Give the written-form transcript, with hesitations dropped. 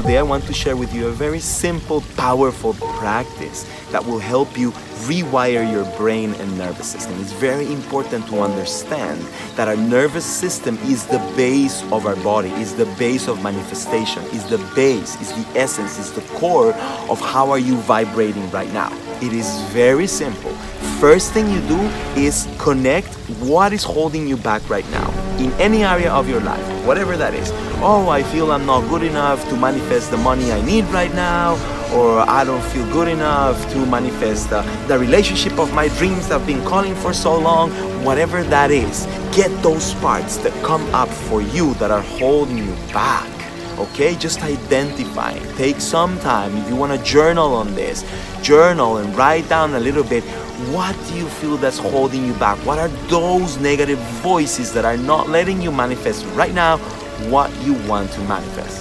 Today I want to share with you a very simple, powerful practice that will help you rewire your brain and nervous system. It's very important to understand that our nervous system is the base of our body, is the base of manifestation, is the base, is the essence, is the core of how are you vibrating right now. It is very simple. First thing you do is connect what is holding you back right now in any area of your life, whatever that is. Oh, I feel I'm not good enough to manifest the money I need right now, or I don't feel good enough to manifest the relationship of my dreams that I've been calling for so long. Whatever that is, get those parts that come up for you that are holding you back. Okay, just identify. Take some time. If you want to journal on this, journal and write down a little bit. What do you feel that's holding you back? What are those negative voices that are not letting you manifest right now what you want to manifest?